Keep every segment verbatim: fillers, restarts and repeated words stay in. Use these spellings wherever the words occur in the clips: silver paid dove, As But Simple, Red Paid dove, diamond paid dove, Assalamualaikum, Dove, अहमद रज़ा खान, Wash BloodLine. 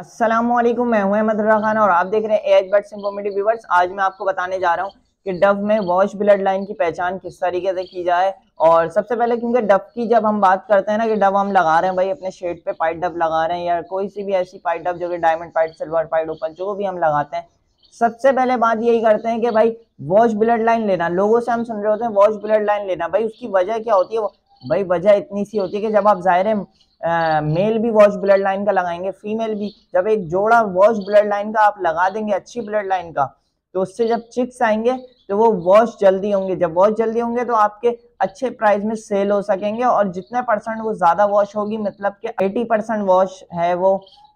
अस्सलामुअलैकुम, मैं हूं अहमद रज़ा खान और आप देख रहे हैं एज बट सिंपल व्यूअर्स। आज मैं आपको बताने जा रहा हूं कि डव में वॉश ब्लड लाइन की पहचान किस तरीके से की जाए। और सबसे पहले क्योंकि डव की जब हम बात करते हैं ना कि डव हम लगा रहे हैं भाई अपने शेड पे, पाइट डव लगा रहे हैं या कोई सी भी ऐसी पाइट डव जो कि डायमंड पाइट, सिल्वर पाइट, ओपन जो भी हम लगाते हैं, सबसे पहले बात यही करते हैं कि भाई वॉश ब्लड लाइन लेना। लोगों से हम सुन रहे होते हैं वॉश ब्लड लाइन लेना, भाई उसकी वजह क्या होती है? भाई वजह इतनी सी होती है कि जब आप ज़ाहिर मेल भी वॉश ब्लड लाइन का लगाएंगे, फीमेल भी, जब एक जोड़ा वॉश ब्लड लाइन का आप लगा देंगे अच्छी ब्लड लाइन का, तो उससे जब चिक्स आएंगे तो वो वॉश जल्दी होंगे। जब वॉश जल्दी होंगे तो आपके अच्छे प्राइस में सेल हो सकेंगे। और जितने परसेंट वो ज़्यादा वॉश होगी, मतलब कि अस्सी परसेंट वॉश है वो,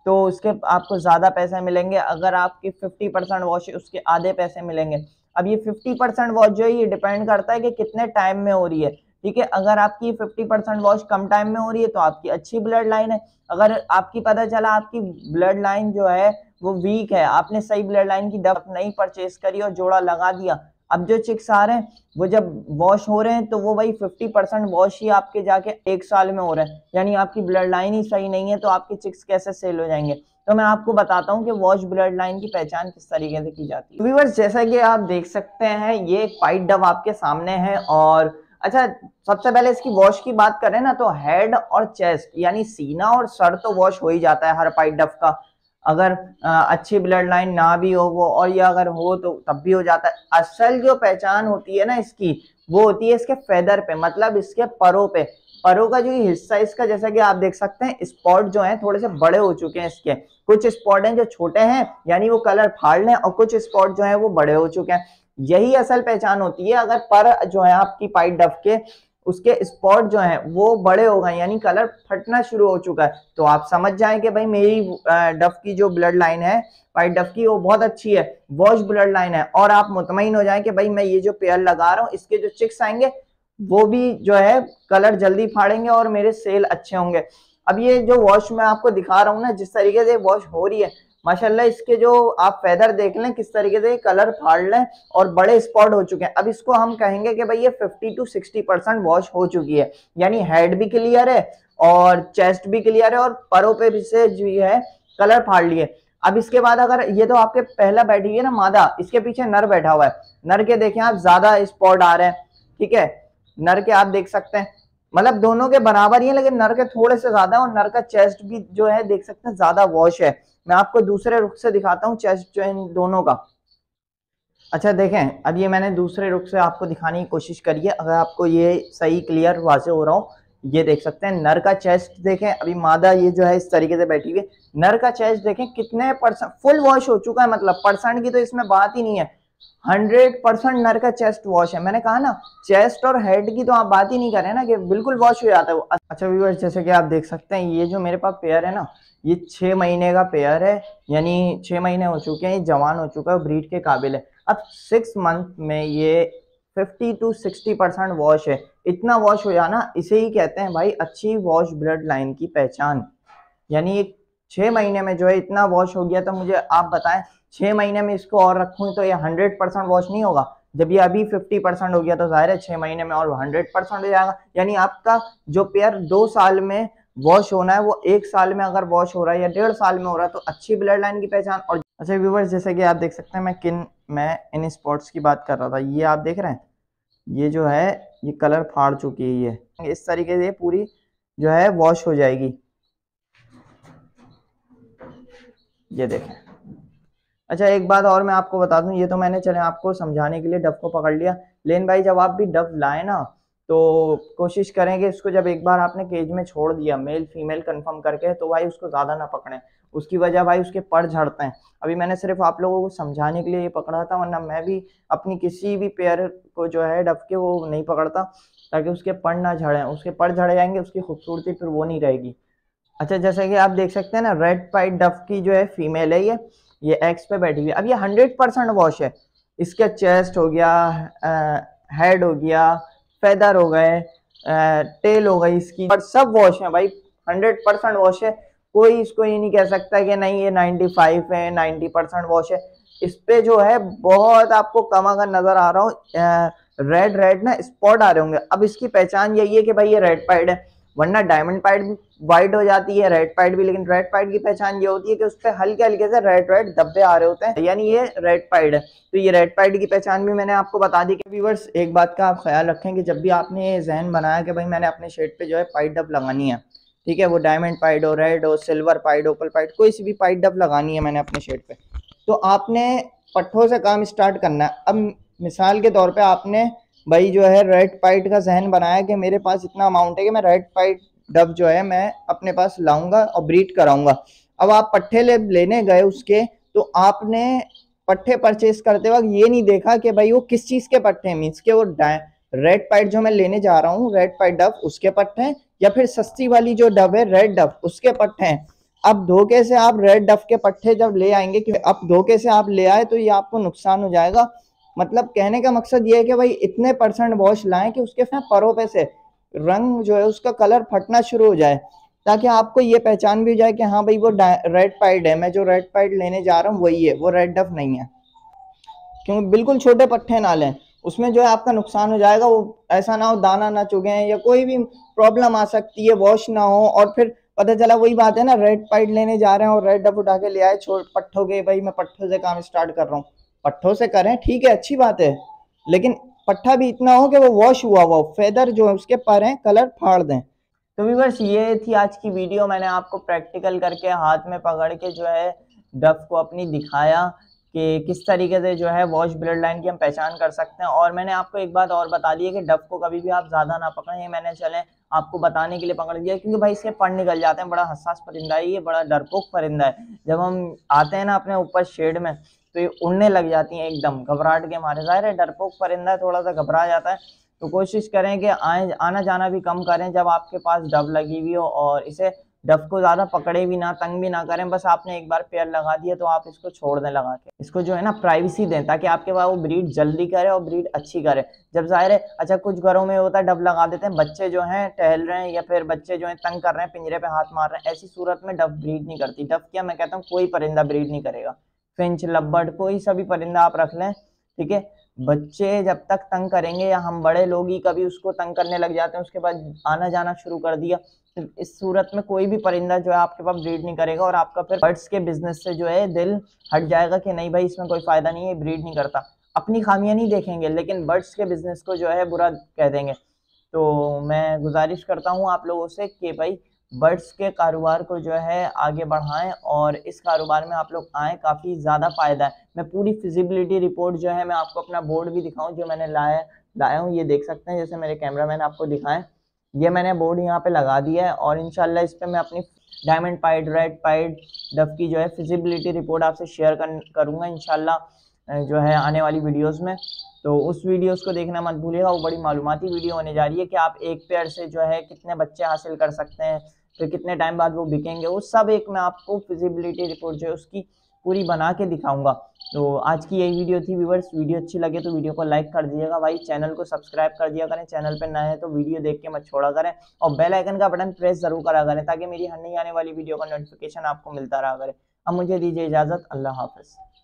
तो उसके आपको ज़्यादा पैसे मिलेंगे। अगर आपकी फिफ्टी परसेंट वॉश है उसके आधे पैसे मिलेंगे। अब ये फिफ्टी परसेंट वॉश जो है ये डिपेंड करता है कि कितने टाइम में हो रही है, ठीक है। अगर आपकी फिफ्टी परसेंट वॉश कम टाइम में हो रही है तो आपकी अच्छी ब्लड लाइन है। अगर आपकी पता चला आपकी ब्लड लाइन जो है वो वीक है, आपने सही ब्लड लाइन की डव नहीं परचेस करी और जोड़ा लगा दिया, अब जो चिक्स आ रहे हैं वो जब वॉश हो रहे हैं तो वो भाई फिफ्टी परसेंट वॉश ही आपके जाके एक साल में हो रहा है, यानी आपकी ब्लड लाइन ही सही नहीं है, तो आपके चिक्स कैसे सेल हो जाएंगे। तो मैं आपको बताता हूँ कि वॉश ब्लड लाइन की पहचान किस तरीके से की जाती है। व्यूअर्स, जैसा कि आप देख सकते हैं ये एक पाइट डव आपके सामने है। और अच्छा, सबसे पहले इसकी वॉश की बात करें ना तो हेड और चेस्ट यानी सीना और सर तो वॉश हो ही जाता है हर पाइट डव का। अगर आ, अच्छी ब्लड लाइन ना भी हो वो, और या अगर हो तो तब भी हो जाता है। असल जो पहचान होती है ना इसकी, वो होती है इसके फेदर पे, मतलब इसके परों पे। परों का जो ये हिस्सा इसका, जैसा कि आप देख सकते हैं स्पॉट जो है थोड़े से बड़े हो चुके हैं इसके। कुछ स्पॉट हैं जो छोटे हैं यानी वो कलर फाड़ लें, और कुछ स्पॉट जो है वो बड़े हो चुके हैं। यही असल पहचान होती है। अगर पर जो है आपकी पाइट डव के उसके स्पॉट जो है वो बड़े हो गए यानी कलर फटना शुरू हो चुका है, तो आप समझ जाएं कि भाई मेरी डव की जो ब्लड लाइन है पाइट डव की वो बहुत अच्छी है, वॉश ब्लड लाइन है। और आप मुतमईन हो जाएं कि भाई मैं ये जो पेयर लगा रहा हूँ इसके जो चिक्स आएंगे वो भी जो है कलर जल्दी फाड़ेंगे और मेरे सेल अच्छे होंगे। अब ये जो वॉश मैं आपको दिखा रहा हूँ ना, जिस तरीके से वॉश हो रही है माशाल्लाह, इसके जो आप फेदर देख लें किस तरीके से कलर फाड़ लें और बड़े स्पॉट हो चुके हैं। अब इसको हम कहेंगे कि भाई ये fifty to sixty percent wash हो चुकी है, यानी हेड भी क्लियर है और चेस्ट भी क्लियर है और परों पे भी से जो है कलर फाड़ लिए। अब इसके बाद अगर ये तो आपके पहला बैठी है ना मादा, इसके पीछे नर बैठा हुआ है। नर के देखें आप ज्यादा स्पॉट आ रहे हैं, ठीक है। नर के आप देख सकते हैं, मतलब दोनों के बराबर ही है लेकिन नर के थोड़े से ज्यादा है, और नर का चेस्ट भी जो है देख सकते हैं ज्यादा वॉश है। मैं आपको दूसरे रुख से दिखाता हूँ चेस्ट जो इन दोनों का। अच्छा देखें, अब ये मैंने दूसरे रुख से आपको दिखाने की कोशिश करी है, अगर आपको ये सही क्लियर वाजे हो रहा हो। ये देख सकते हैं नर का चेस्ट देखें, अभी मादा ये जो है इस तरीके से बैठी हुई है। नर का चेस्ट देखें कितने परसेंट फुल वॉश हो चुका है, मतलब परसेंट की तो इसमें बात ही नहीं है, हंड्रेड परसेंट नर का चेस्ट वॉश है। मैंने कहा ना चेस्ट और हेड की तो आप बात ही नहीं करें ना कि बिल्कुल वॉश हो जाता है वो। अच्छा व्यूअर्स, जैसे कि आप देख सकते हैं ये जो मेरे पास पेयर है ना, ये छः महीने का पेयर है, यानी छः महीने हो चुके हैं, ये जवान हो चुका है, ब्रीड के काबिल है। अब सिक्स मंथ में ये fifty to sixty percent wash है। इतना वॉश हो जाना इसे ही कहते हैं भाई अच्छी वॉश ब्लड लाइन की पहचान, यानी एक छः महीने में जो है इतना वॉश हो गया। तो मुझे आप बताएं छः महीने में इसको और रखूं तो ये हंड्रेड परसेंट वॉश नहीं होगा। जब ये अभी फिफ्टी परसेंट हो गया तो जाहिर है छः महीने में और हंड्रेड परसेंट हो जाएगा, यानी आपका जो पेयर दो साल में वॉश होना है वो एक साल में अगर वॉश हो रहा है या डेढ़ साल में हो रहा है तो अच्छी ब्लड लाइन की पहचान। और अच्छा व्यूवर्स, जैसे कि आप देख सकते हैं मैं किन मैं इन स्पॉट्स की बात कर रहा था, ये आप देख रहे हैं ये जो है ये कलर फाड़ चुकी है, ये इस तरीके से पूरी जो है वॉश हो जाएगी, ये देखें। अच्छा एक बात और मैं आपको बता दूं, ये तो मैंने चले आपको समझाने के लिए डव को पकड़ लिया, लेकिन भाई जब आप भी डव लाए ना तो कोशिश करें कि इसको जब एक बार आपने केज में छोड़ दिया मेल फीमेल कंफर्म करके, तो भाई उसको ज़्यादा ना पकड़ें। उसकी वजह भाई उसके पर झड़ते हैं। अभी मैंने सिर्फ आप लोगों को समझाने के लिए ये पकड़ा था, वरना मैं भी अपनी किसी भी पेयर को जो है डव के वो नहीं पकड़ता ताकि उसके पर ना झड़ें। उसके पर झड़ जाएंगे उसकी खूबसूरती फिर वो नहीं रहेगी। अच्छा जैसे कि आप देख सकते हैं ना रेड पाइड डव की जो है फीमेल है, ये ये एक्स पे बैठी हुई है। अब ये हंड्रेड परसेंट वॉश है, इसका चेस्ट हो गया, हेड हो गया, फेदर हो गए, टेल हो गई इसकी, और सब वॉश है भाई, हंड्रेड परसेंट वॉश है। कोई इसको ये नहीं कह सकता कि नहीं ये नाइन्टी फाइव है, नाइन्टी परसेंट वॉश है। इस पे जो है बहुत आपको कम अगर नजर आ रहा हो, रेड रेड ना स्पॉट आ रहे होंगे। अब इसकी पहचान यही है कि भाई ये रेड पाइड है। वरना डायमंड पैड वाइट हो जाती है, रेड पैड भी। लेकिन रेड पैड की पहचान ये होती है कि उस पर हल्के हल्के से रेड रेड धब्बे आ रहे होते हैं, यानी ये रेड पैड है। तो ये रेड पैड की पहचान भी मैंने आपको बता दी। कि व्यूवर्स एक बात का आप ख्याल रखें कि जब भी आपने जहन बनाया कि भाई मैंने अपने शेड पे जो है पाइड डब लगानी है, ठीक है, वो डायमंड पैड हो, रेड हो, सिल्वर पैड, ओपल पैड, कोई सी भी पाइड डब लगानी है मैंने अपने शेड पे, तो आपने पट्ठों से काम स्टार्ट करना है। अब मिसाल के तौर पे आपने भाई जो है रेड पाइड का जहन बनाया कि मेरे पास इतना अमाउंट है कि मैं रेड पाइड डब जो है मैं अपने पास लाऊंगा और ब्रीड कराऊंगा। अब आप पट्ठे ले, लेने गए उसके, तो आपने पट्ठे परचेस करते वक्त ये नहीं देखा कि भाई वो किस चीज़ के पट्ठे हैं, मीन्स के वो रेड पाइड जो मैं लेने जा रहा हूँ, रेड पाइड डब, उसके पट्ठे हैं, या फिर सस्ती वाली जो डब है रेड डब उसके पट्ठे हैं। अब धोखे से आप रेड डब के पट्ठे जब ले आएंगे, क्योंकि अब धोखे से आप ले आए तो ये आपको नुकसान हो जाएगा। मतलब कहने का मकसद ये है कि भाई इतने परसेंट वॉश लाएं कि उसके परों पे से रंग जो है उसका कलर फटना शुरू हो जाए, ताकि आपको ये पहचान भी हो जाए कि हाँ भाई वो रेड पाइड है, मैं जो रेड पाइड लेने जा रहा हूँ वही है, वो रेड डफ नहीं है। क्योंकि बिल्कुल छोटे पट्ठे ना लें, उसमें जो है आपका नुकसान हो जाएगा। वो ऐसा ना हो दाना ना चुगे या कोई भी प्रॉब्लम आ सकती है, वॉश ना हो, और फिर पता चला वही बात है ना, रेड पाइड लेने जा रहे हैं और रेड डफ उठा के ले आए छोटे पट्ठों के। भाई मैं पट्ठों से काम स्टार्ट कर रहा हूँ, पट्ठों से करें, ठीक है, अच्छी बात है, लेकिन पट्ठा भी इतना हो कि वो वॉश हुआ हुआ, फेदर जो है उसके पर हैं, कलर फाड़ दें। तो व्यूअर्स ये थी आज की वीडियो। मैंने आपको प्रैक्टिकल करके हाथ में पकड़ के जो है डफ को अपनी दिखाया कि किस तरीके से जो है वॉश ब्लड लाइन की हम पहचान कर सकते हैं। और मैंने आपको एक बात और बता दी है कि डफ को कभी भी आप ज़्यादा ना पकड़ें। मैंने चले आपको बताने के लिए पकड़ लिया, क्योंकि भाई इसके पर निकल जाते हैं, बड़ा हसास परिंदा है ये, बड़ा डरपोक परिंदा है। जब हम आते हैं ना अपने ऊपर शेड में तो ये उड़ने लग जाती हैं एकदम घबराहट के मारे। ज़ाहिर है डरपोक परिंदा थोड़ा सा घबरा जाता है, तो कोशिश करें कि आए आना जाना भी कम करें जब आपके पास डब लगी हुई हो, और इसे डब को ज़्यादा पकड़े भी ना, तंग भी ना करें। बस आपने एक बार पेयर लगा दिया तो आप इसको छोड़ दें लगा के, इसको जो है ना प्राइवेसी दें, ताकि आपके पास वो ब्रीड जल्दी करे और ब्रीड अच्छी करे। जब ज़ाहिर है अच्छा कुछ घरों में होता है डब लगा देते हैं, बच्चे जो हैं टहल रहे हैं या फिर बच्चे जो हैं तंग कर रहे हैं, पिंजरे पर हाथ मार रहे हैं, ऐसी सूरत में डब ब्रीड नहीं करती। डब क्या, मैं कहता हूँ कोई परिंदा ब्रीड नहीं करेगा, फिंच, लब्बर्ड, कोई सभी परिंदा आप रख लें, ठीक है। बच्चे जब तक तंग करेंगे, या हम बड़े लोग ही कभी उसको तंग करने लग जाते हैं, उसके बाद आना जाना शुरू कर दिया, तो इस सूरत में कोई भी परिंदा जो है आपके पास ब्रीड नहीं करेगा। और आपका फिर बर्ड्स के बिजनेस से जो है दिल हट जाएगा कि नहीं भाई इसमें कोई फ़ायदा नहीं है, ब्रीड नहीं करता। अपनी खामियां नहीं देखेंगे, लेकिन बर्ड्स के बिजनेस को जो है बुरा कह देंगे। तो मैं गुजारिश करता हूँ आप लोगों से कि भाई बर्ड्स के कारोबार को जो है आगे बढ़ाएं और इस कारोबार में आप लोग आएँ, काफ़ी ज़्यादा फ़ायदा है। मैं पूरी फिजिबिलिटी रिपोर्ट जो है मैं आपको अपना बोर्ड भी दिखाऊं जो मैंने लाया लाया हूँ, ये देख सकते हैं, जैसे मेरे कैमरामैन आपको दिखाएं, ये मैंने बोर्ड यहाँ पे लगा दिया है। और इंशाल्लाह इस पर मैं अपनी डायमंड पाइड, रेड पाइड, डफ की जो है फिजिबिलिटी रिपोर्ट आपसे शेयर करूँगा इंशाल्लाह जो है आने वाली वीडियोज़ में, तो उस वीडियोस को देखना मत भूलिएगा। वो बड़ी मालूमाती वीडियो होने जा रही है कि आप एक पेयर से जो है कितने बच्चे हासिल कर सकते हैं, फिर कितने टाइम बाद वो बिकेंगे, वो सब एक मैं आपको फिजिबिलिटी रिपोर्ट जो है उसकी पूरी बना के दिखाऊंगा। तो आज की यही वीडियो थी व्यूवर्स, वीडियो अच्छी लगे तो वीडियो को लाइक कर दीजिएगा भाई, चैनल को सब्सक्राइब कर दिया करें, चैनल पर नए हैं तो वीडियो देख के मत छोड़ा करें, और बेल आइकन का बटन प्रेस ज़रूर करा करें ताकि मेरी हर नई आने वाली वीडियो का नोटिफिकेशन आपको मिलता रहा करें। अब मुझे दीजिए इजाज़त, अल्लाह हाफ़िज़।